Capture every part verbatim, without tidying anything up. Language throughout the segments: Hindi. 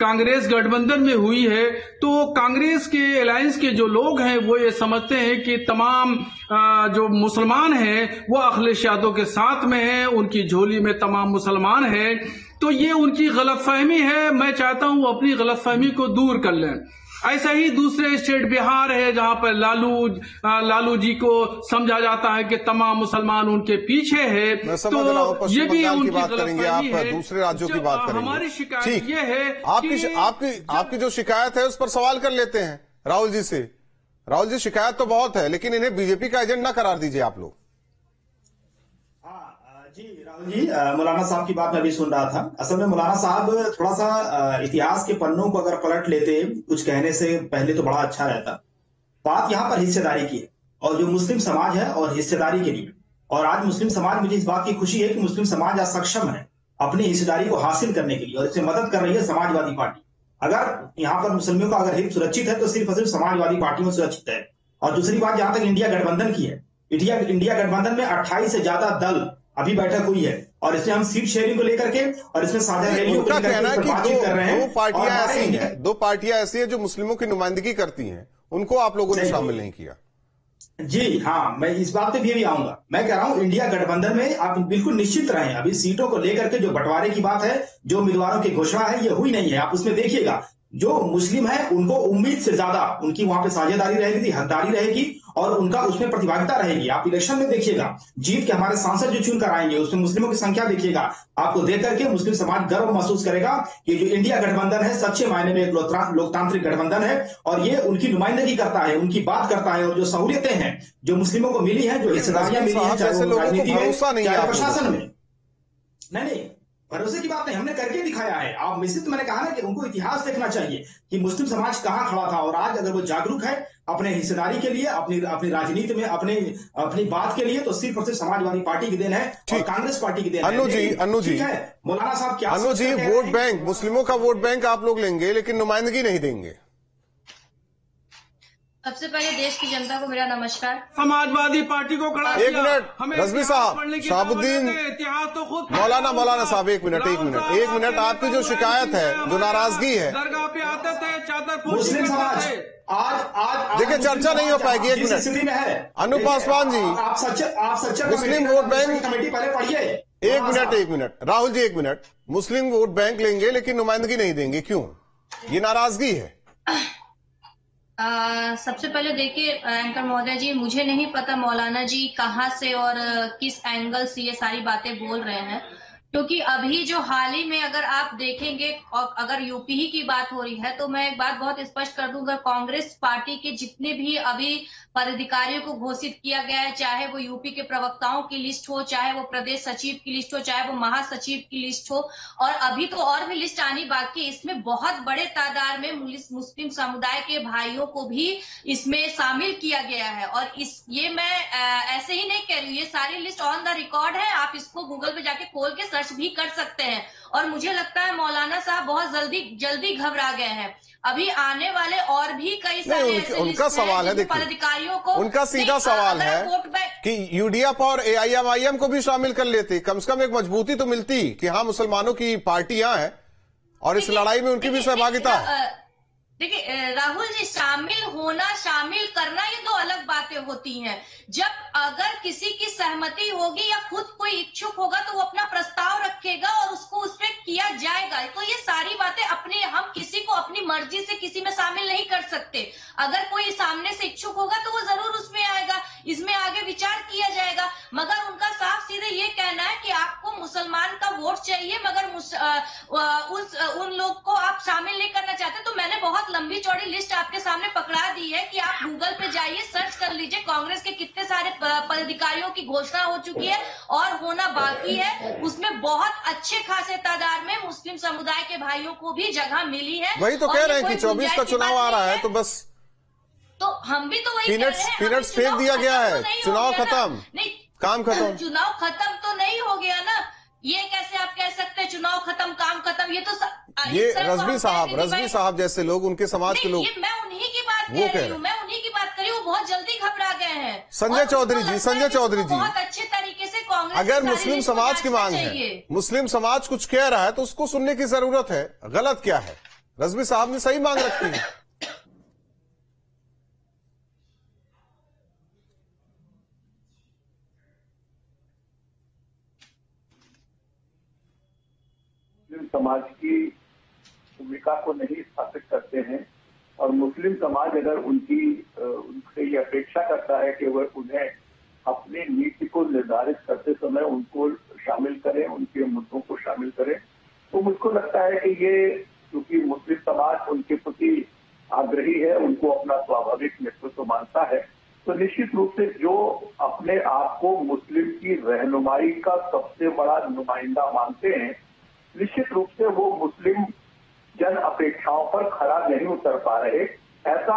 कांग्रेस गठबंधन में हुई है, तो कांग्रेस के अलायंस के जो लोग हैं वो ये समझते हैं कि तमाम जो मुसलमान हैं वो अखिलेश यादव के साथ में हैं, उनकी झोली में तमाम मुसलमान हैं। तो ये उनकी गलतफहमी है, मैं चाहता हूं वो अपनी गलतफहमी को दूर कर लें। ऐसा ही दूसरे स्टेट बिहार है, जहां पर लालू लालू जी को समझा जाता है कि तमाम मुसलमान उनके पीछे है, तो ये भी उनकी बात करेंगे आप, दूसरे राज्यों की बात करेंगे। हमारी शिकायत ये है आपकी आपकी आपकी जो शिकायत है उस पर सवाल कर लेते हैं राहुल जी से। राहुल जी, शिकायत तो बहुत है, लेकिन इन्हें बीजेपी का एजेंट ना करार दीजिए आप लोग। जी राहुल जी, मौलाना साहब की बात मैं भी सुन रहा था। असल में मौलाना साहब, थोड़ा सा इतिहास के पन्नों को अगर पलट लेते कुछ कहने से पहले तो बड़ा अच्छा रहता। बात यहाँ पर हिस्सेदारी की है, और जो मुस्लिम समाज है और हिस्सेदारी के लिए, और आज मुस्लिम समाज, मुझे इस बात की खुशी है कि मुस्लिम समाज आज सक्षम है अपनी हिस्सेदारी को हासिल करने के लिए, और इससे मदद कर रही है समाजवादी पार्टी। अगर यहाँ पर मुस्लिमों का अगर हित सुरक्षित है तो सिर्फ और सिर्फ समाजवादी पार्टी में सुरक्षित है। और दूसरी बात, जहां तक इंडिया गठबंधन की है, इंडिया इंडिया गठबंधन में अट्ठाईस से ज्यादा दल अभी बैठक हुई है, और इसमें हम सीट शेयरिंग को लेकर के और इसमें साझा रैलियों को लेकर के बातचीत कर रहे हैं। दो पार्टियां ऐसी हैं, दो पार्टियां ऐसी हैं जो मुस्लिमों की नुमाइंदगी करती हैं, उनको आप लोगों ने शामिल नहीं किया। जी हाँ, मैं इस बात पे भी आऊंगा। मैं कह रहा हूँ इंडिया गठबंधन में आप बिल्कुल निश्चित रहें। अभी सीटों को लेकर के जो बंटवारे की बात है, जो उम्मीदवारों की घोषणा है, ये हुई नहीं है। आप उसमें देखिएगा, जो मुस्लिम है उनको उम्मीद से ज्यादा उनकी वहां पे साझेदारी रहेगी, हकदारी रहेगी, और उनका उसमें प्रतिभागिता रहेगी। आप इलेक्शन में देखिएगा, जीत के हमारे सांसद जो चुनकर आएंगे उसमें मुस्लिमों की संख्या देखिएगा। आपको देख करके मुस्लिम समाज गर्व महसूस करेगा कि जो इंडिया गठबंधन है सच्चे मायने में एक लोकतांत्रिक गठबंधन है, और ये उनकी नुमाइंदगी करता है, उनकी बात करता है, और जो सहूलियतें हैं जो मुस्लिमों को मिली है, जो हिस्सेदारियां मिली है, चाहे राजनीति में चाहे प्रशासन में। नहीं नहीं, भरोसे की बात नहीं, हमने करके दिखाया है। आप मिश्रित, मैंने कहा ना कि उनको इतिहास देखना चाहिए कि मुस्लिम समाज कहाँ खड़ा था, और आज अगर वो जागरूक है अपने हिस्सेदारी के लिए, अपनी अपनी राजनीति में, अपने अपनी बात के लिए, तो सिर्फ और सिर्फ समाजवादी पार्टी की देन है और कांग्रेस पार्टी की देन है। अनुजी, अनुजी, मौलाना साहब क्या अनुजी, वोट बैंक, मुस्लिमों का वोट बैंक आप लोग लेंगे, लेकिन नुमाइंदगी नहीं देंगे। सबसे पहले देश की जनता को मेरा नमस्कार। समाजवादी पार्टी को खड़ा एक मिनट रजबी साहब, शाहबुद्दीन, इतिहास तो खुद मौलाना मौलाना साहब एक मिनट एक मिनट एक मिनट आपकी जो शिकायत है, जो नाराजगी है, दरगाह पे आते थे चादर, मुस्लिम समाज आज आज देखिए चर्चा नहीं हो पाएगी। एक मिनट अनु पासवान जी, आप सच्चे आप सच्चे मुस्लिम वोट बैंक कमेटी पहले पढ़िए। एक मिनट एक मिनट राहुल जी, एक मिनट। मुस्लिम वोट बैंक लेंगे लेकिन नुमाइंदगी नहीं देंगे, क्यों? ये नाराजगी है। आ, सबसे पहले देखिए एंकर महोदय जी, मुझे नहीं पता मौलाना जी कहाँ से और किस एंगल से ये सारी बातें बोल रहे हैं, क्योंकि अभी जो हाल ही में अगर आप देखेंगे, और अगर यूपी ही की बात हो रही है तो मैं एक बात बहुत स्पष्ट कर दूंगा, कांग्रेस पार्टी के जितने भी अभी पदाधिकारियों को घोषित किया गया है, चाहे वो यूपी के प्रवक्ताओं की लिस्ट हो, चाहे वो प्रदेश सचिव की लिस्ट हो, चाहे वो महासचिव की लिस्ट हो, और अभी तो और भी लिस्ट आनी बाकी है, इसमें बहुत बड़े तादाद में मुस्लिम समुदाय के भाइयों को भी इसमें शामिल किया गया है। और इस ये मैं ऐसे ही नहीं कह रही हूँ, ये सारी लिस्ट ऑन द रिकॉर्ड है, आप इसको गूगल पे जाके खोल के सर्च भी कर सकते हैं। और मुझे लगता है मौलाना साहब बहुत जल्दी जल्दी घबरा गए हैं। अभी आने वाले और भी कई सारे उनक, उनका सवाल है, पदाधिकारियों को उनका सीधा सवाल है कि यूडीएफ और एआईएमआईएम को भी शामिल कर लेते, कम से कम एक मजबूती तो मिलती कि हाँ मुसलमानों की पार्टियां हैं और इस लड़ाई में उनकी भी सहभागिता है। देखिए राहुल जी, शामिल होना शामिल करना ये दो अलग बातें होती हैं। जब अगर किसी की सहमति होगी या खुद कोई इच्छुक होगा तो वो अपना प्रस्ताव रखेगा और उसको उस पर किया जाएगा। तो ये सारी बातें अपने, हम किसी को अपनी मर्जी से किसी में शामिल नहीं कर सकते। अगर कोई सामने से इच्छुक होगा तो वो जरूर उसमें आएगा, इसमें आगे विचार किया जाएगा। मगर उनका साफ सीधे ये कहना है कि आपको मुसलमान का वोट चाहिए, मगर उस उन लोग को आप शामिल नहीं करना चाहते। तो मैंने बहुत लंबी चौड़ी लिस्ट आपके सामने पकड़ा दी है कि आप गूगल पे जाइए, सर्च कर लीजिए, कांग्रेस के कितने सारे पदाधिकारियों की घोषणा हो चुकी है और होना बाकी है। उसमें बहुत अच्छे खासे तादाद में मुस्लिम समुदाय के भाइयों को भी जगह मिली है। वही तो कह रहे हैं कि चौबीस का चुनाव आ रहा है, तो बस तो हम भी तो वही पीनट्स फेंक दिया गया है, चुनाव खत्म, नहीं काम खत्म। चुनाव खत्म तो नहीं हो गया ना, ये कैसे आप कह सकते हैं चुनाव खत्म काम खत्म? ये तो स... ये रजबी साहब रजबी साहब जैसे लोग, उनके समाज के लोग, मैं उन्हीं की बात वो कह रही हूँ, मैं उन्हीं की बात कर रही हूँ, बहुत जल्दी घबरा गए हैं। संजय चौधरी जी, संजय चौधरी जी, बहुत अच्छे तरीके से कांग्रेस, अगर मुस्लिम समाज की मांग है, मुस्लिम समाज कुछ कह रहा है तो उसको सुनने की जरूरत है, गलत क्या है? रजबी साहब ने सही मांग रखी है। समाज की भूमिका को नहीं स्थापित करते हैं और मुस्लिम समाज अगर उनकी उनसे ये अपेक्षा करता है कि वह उन्हें अपनी नीति को निर्धारित करते समय उनको शामिल करें, उनके मुद्दों को शामिल करें, तो मुझको लगता है कि ये क्योंकि मुस्लिम समाज उनके प्रति आग्रही है, उनको अपना स्वाभाविक नेतृत्व मानता है, तो निश्चित रूप से जो अपने आप को मुस्लिम की रहनुमाई का सबसे बड़ा नुमाइंदा मानते हैं, निश्चित रूप से वो मुस्लिम जन अपेक्षाओं पर खरा नहीं उतर पा रहे, ऐसा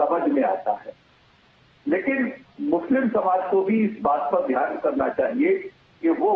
समझ में आता है। लेकिन मुस्लिम समाज को भी इस बात पर ध्यान करना चाहिए कि वो